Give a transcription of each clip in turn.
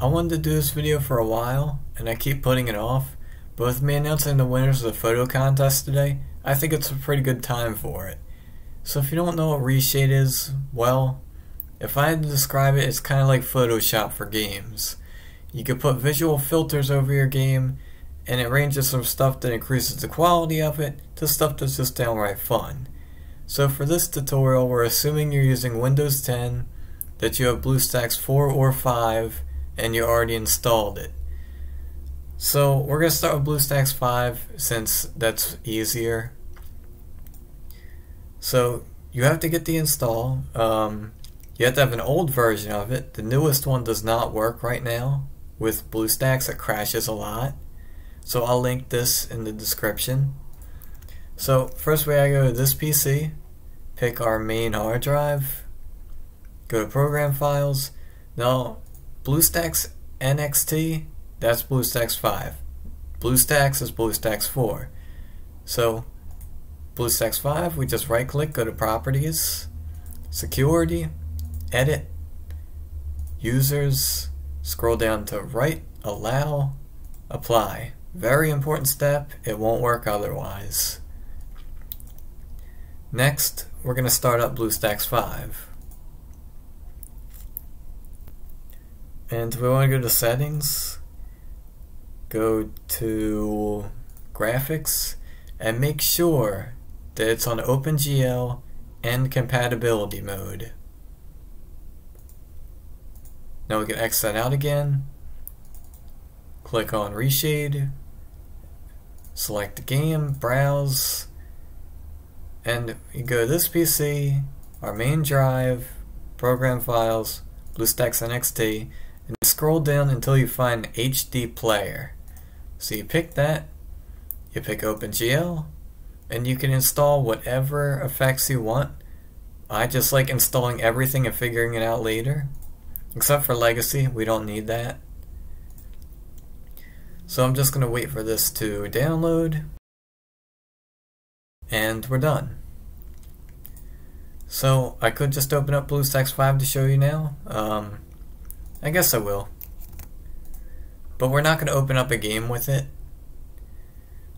I wanted to do this video for a while, and I keep putting it off, but with me announcing the winners of the photo contest today, I think it's a pretty good time for it. So if you don't know what Reshade is, well, if I had to describe it, it's kind of like Photoshop for games. You can put visual filters over your game, and it ranges from stuff that increases the quality of it, to stuff that's just downright fun. So for this tutorial, we're assuming you're using Windows 10, that you have BlueStacks 4 or 5, and you already installed it. So we're going to start with BlueStacks 5 since that's easier. So you have to get the install. You have to have an old version of it. The newest one does not work right now with BlueStacks. It crashes a lot. So I'll link this in the description. So first we gotta go to this PC, pick our main hard drive, go to Program Files. Now, BlueStacks NXT, that's BlueStacks 5. BlueStacks is BlueStacks 4. So, BlueStacks 5, we just right click, go to Properties, Security, Edit, Users, scroll down to Write, Allow, Apply. Very important step, it won't work otherwise. Next, we're going to start up BlueStacks 5. And we want to go to Settings, go to Graphics, and make sure that it's on OpenGL and Compatibility Mode. Now we can X that out again, click on Reshade, select the game, browse, and you go to this PC, our main drive, Program Files, BlueStacks NXT, and scroll down until you find HD Player. So you pick that, you pick OpenGL, and you can install whatever effects you want. I just like installing everything and figuring it out later. Except for Legacy, we don't need that. So I'm just going to wait for this to download. And we're done. So I could just open up BlueStacks 5 to show you now. I guess I will. But we're not going to open up a game with it.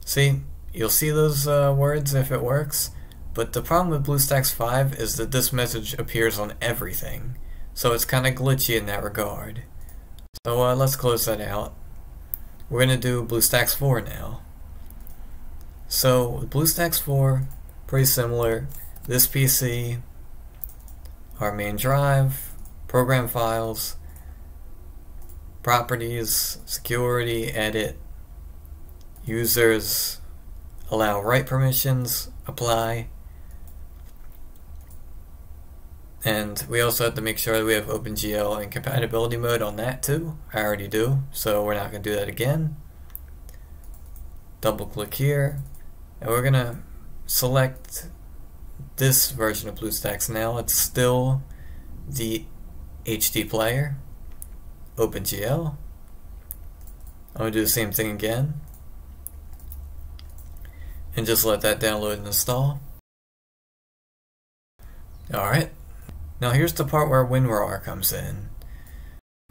See, you'll see those words if it works, but the problem with BlueStacks 5 is that this message appears on everything, so it's kind of glitchy in that regard. So let's close that out. We're going to do BlueStacks 4 now. So with BlueStacks 4, pretty similar. This PC, our main drive, Program Files, Properties, Security, Edit, Users, Allow Write Permissions, Apply, and we also have to make sure that we have OpenGL and Compatibility Mode on that too. I already do, so we're not going to do that again. Double click here, and we're going to select this version of BlueStacks now. It's still the HD Player, OpenGL. I'm going to do the same thing again and just let that download and install. Alright, now here's the part where WinRAR comes in.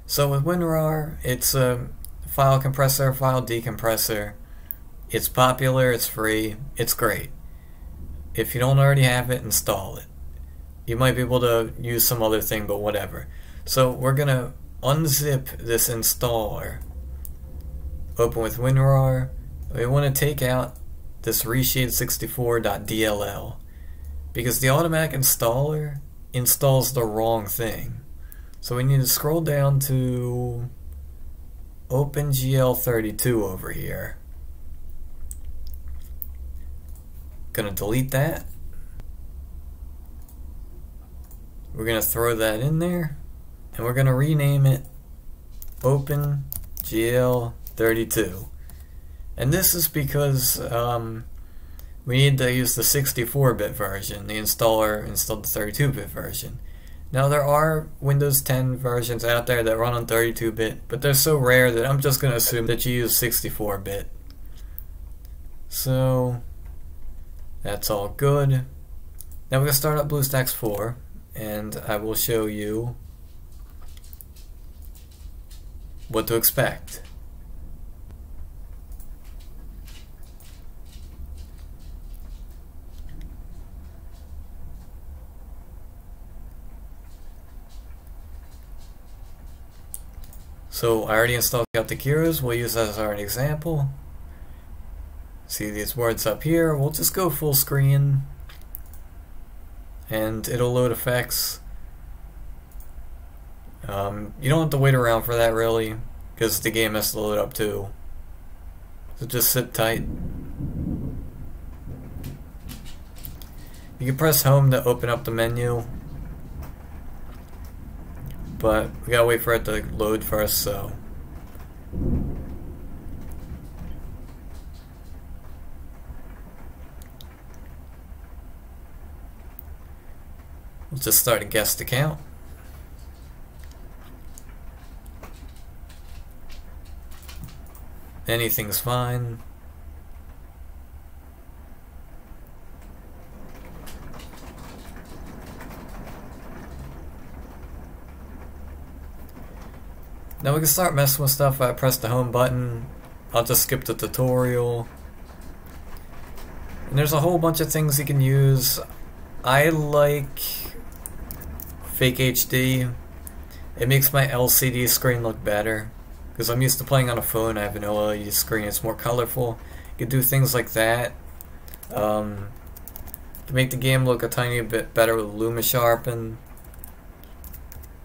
So with WinRAR, it's a file compressor, file decompressor. It's popular, it's free, it's great. If you don't already have it, install it. You might be able to use some other thing, but whatever. So we're going to unzip this installer. Open with WinRAR. We want to take out this reshade64.dll because the automatic installer installs the wrong thing. So we need to scroll down to OpenGL32 over here. Gonna delete that. We're gonna throw that in there, and we're gonna rename it OpenGL32. And this is because we need to use the 64-bit version. The installer installed the 32-bit version. Now there are Windows 10 versions out there that run on 32-bit, but they're so rare that I'm just gonna assume that you use 64-bit. So that's all good. Now we're going to start up BlueStacks 4, and I will show you what to expect. So I already installed Celtic Heroes, we'll use that as our example. See these words up here, we'll just go full screen and it'll load effects. You don't have to wait around for that really, because the game has to load up too. So just sit tight. You can press home to open up the menu, but we gotta wait for it to load first, so. We'll just start a guest account. Anything's fine. Now we can start messing with stuff. I press the home button. I'll just skip the tutorial. And there's a whole bunch of things you can use. I like Fake HD. It makes my LCD screen look better, because I'm used to playing on a phone. I have an OLED screen. It's more colorful. You can do things like that. To make the game look a tiny bit better with LumaSharpen.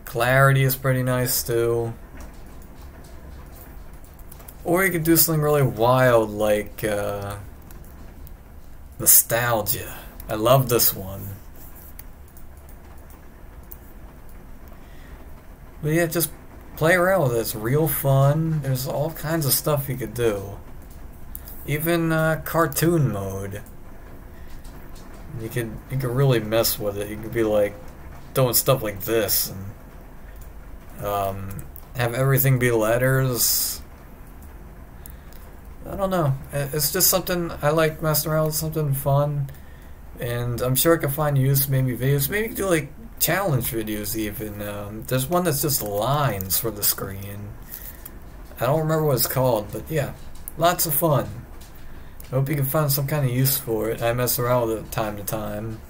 Clarity is pretty nice too. Or you could do something really wild like nostalgia. I love this one. But yeah, just play around with it. It's real fun. There's all kinds of stuff you could do. Even cartoon mode. You could really mess with it. You could be like doing stuff like this and have everything be letters. I don't know. It's just something I like messing around with, something fun, and I'm sure I can find use. Maybe videos. Maybe you can do like challenge videos even. There's one that's just lines for the screen. I don't remember what it's called, but yeah, lots of fun. I hope you can find some kind of use for it. I mess around with it time to time.